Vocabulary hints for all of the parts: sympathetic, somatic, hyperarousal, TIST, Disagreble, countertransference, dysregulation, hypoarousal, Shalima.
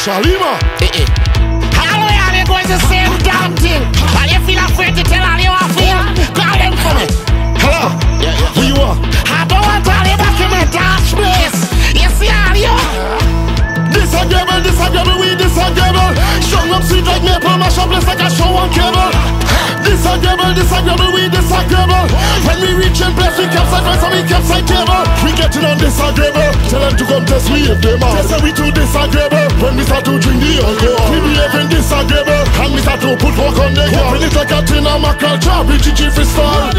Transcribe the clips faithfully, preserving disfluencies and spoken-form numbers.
Shalima! Eh, eh. How are they going to say the damn thing? Are you feel afraid to tell all you are feeling? Call them for me. Hello? Yeah, yeah. Who you are? I don't want to leave back in my dark place. You see how you are? Disagreble, disagreble, we disagreable. Strung up sweet like maple, mash up less like a show on cable. Disagreable, disagreable, we disagreable. When we reach in place, we capsize rice and we capsize cable. We getting on disagreable. Tell them to come test we if they mad. They say we too disagreable. When we start to drink the alcohol, we behaving disagreable. And we start to put work on the yard. Open it like a tin of mackerel trap, we G G freestyle.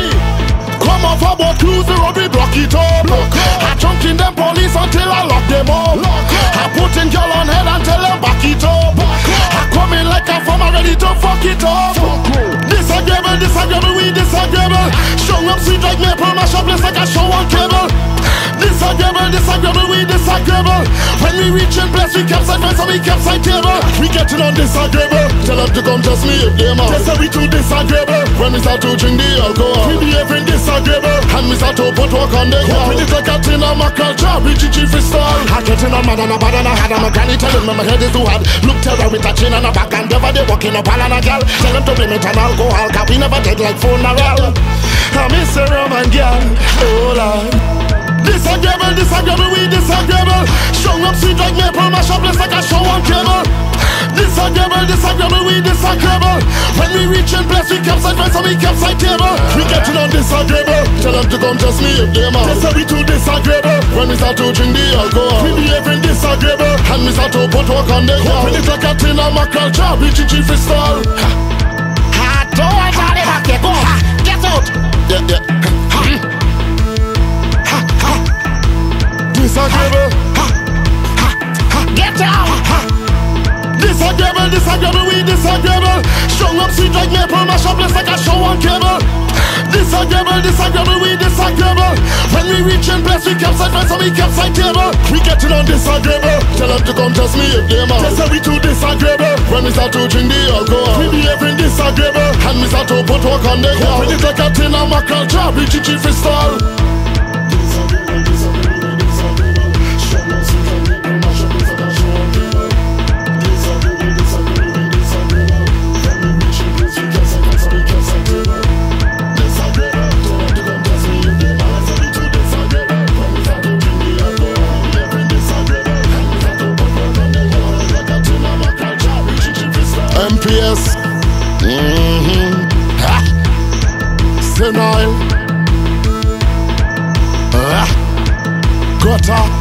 Come off our boat, cruise the road, we block it up. I chunk in them police until I lock them up. I put in girl on head and tell them back it up. I come in like a farmer ready to fuck it up. Disagreeable, disagreeable, we disagreeable. Strung up sweet like maple, mash up less like a show on cable. Disagreeable, disagreeable, we disagreeable. When we reach in place, we capsize rice and we capsize table. We getting on disagreeable. Tell them to come test me if they mad. They say we too disagreeable. When we start to drink the alcohol, we behaving disagreeable. And we start to put work on the wall. Open it like a tin of mackerel trap, we G G freestyle. I getting on mad and a bad and a hard. And my granny telling me my head is too hard. Look tell her with a chin and a back and never they walking up all on a girl. Tell them to blame it on alcohol, cause we never did like funeral. I miss a Roman girl, oh Lord. Disagreeable, disagreeable, we disagreeable. Strung up sweet like maple, mash up less like a show on cable. Disagreeable, disagreeable, we disagreeable. When we reach in place, we capsize rice and we capsize table. We getting on disagreeable. Tell them to come test me if they mad. They say we too disagreeable. When we start to drink the alcohol, we behaving disagreeable. And we start to put work on the wall. Open it like a tin of mackerel trap, we G G freestyle. I don't want all the back, go. Get out. Yeah, yeah. Disagreeable, get out. Disagreeable, disagreeable, we disagreeable. Strung up sweet like maple, mash up less like a show on cable. Disagreeable, disagreeable, we disagreeable. When we reach in place, we capsize rice and we capsize table. We getting on disagreeable. Tell them to come test me if they mad. They say we too disagreeable. When we start to drink the alcohol, we behaving disagreeable. And we start to put work on the wall. Open it like a tin of mackerel trap, we G G freestyle. M P S, mm-hmm. Ha! Senile, ah. Gutter.